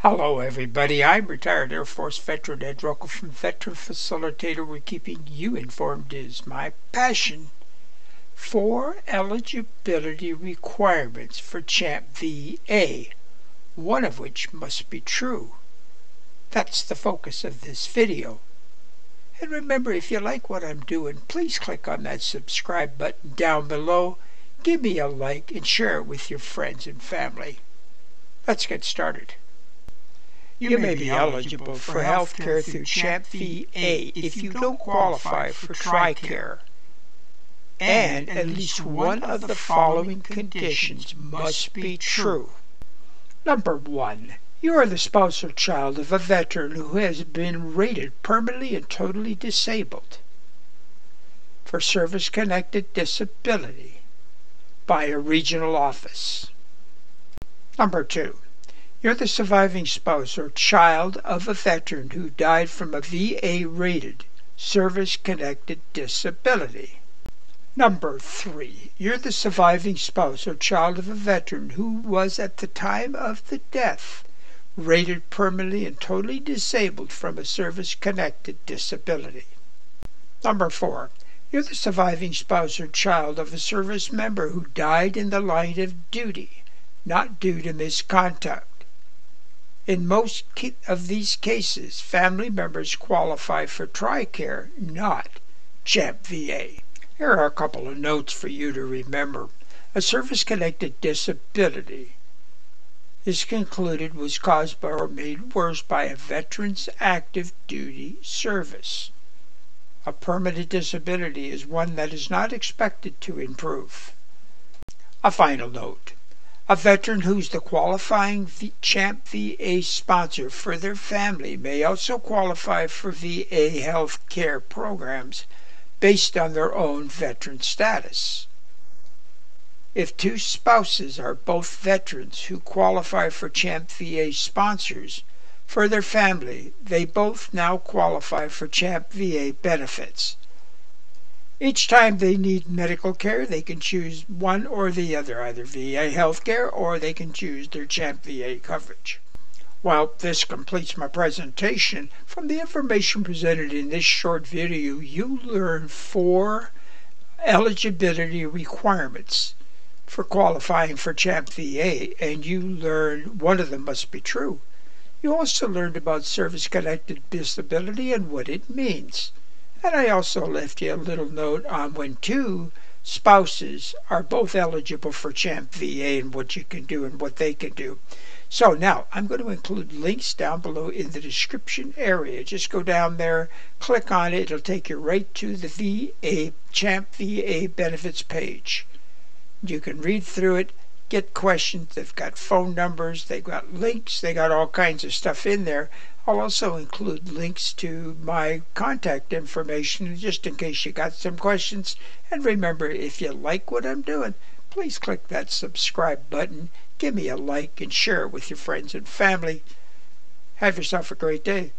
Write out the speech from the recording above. Hello everybody, I'm retired Air Force veteran Ed Ruckle from Veteran Facilitator, where keeping you informed is my passion. For eligibility requirements for CHAMPVA, one of which must be true. That's the focus of this video. And remember, if you like what I'm doing, please click on that subscribe button down below, give me a like, and share it with your friends and family. Let's get started. You may be eligible for health care through CHAMPVA if you don't qualify for TRICARE, and at least one of the following conditions must be true. Number 1. You are the spouse or child of a veteran who has been rated permanently and totally disabled for service-connected disability by a regional office. Number 2. You're the surviving spouse or child of a veteran who died from a VA-rated service-connected disability. Number 3. You're the surviving spouse or child of a veteran who was at the time of the death rated permanently and totally disabled from a service-connected disability. Number 4. You're the surviving spouse or child of a service member who died in the line of duty, not due to misconduct. In most of these cases, family members qualify for TRICARE, not CHAMPVA. Here are a couple of notes for you to remember. A service-connected disability is concluded was caused by or made worse by a veteran's active duty service. A permanent disability is one that is not expected to improve. A final note. A veteran who's the qualifying CHAMPVA sponsor for their family may also qualify for VA health care programs based on their own veteran status. If two spouses are both veterans who qualify for CHAMPVA sponsors for their family, they both now qualify for CHAMPVA benefits. Each time they need medical care, they can choose one or the other, either VA health care or they can choose their CHAMPVA coverage. Well, this completes my presentation. From the information presented in this short video, you learn 4 eligibility requirements for qualifying for CHAMPVA, and you learn one of them must be true. You also learned about service-connected disability and what it means. And I also left you a little note on when two spouses are both eligible for CHAMPVA and what you can do and what they can do. So now I'm going to include links down below in the description area. Just go down there, click on it, it'll take you right to the VA CHAMPVA benefits page. You can read through it, get questions. They've got phone numbers, they've got links, they got all kinds of stuff in there. I'll also include links to my contact information just in case you got some questions. And remember, if you like what I'm doing, please click that subscribe button, give me a like, and share it with your friends and family. Have yourself a great day.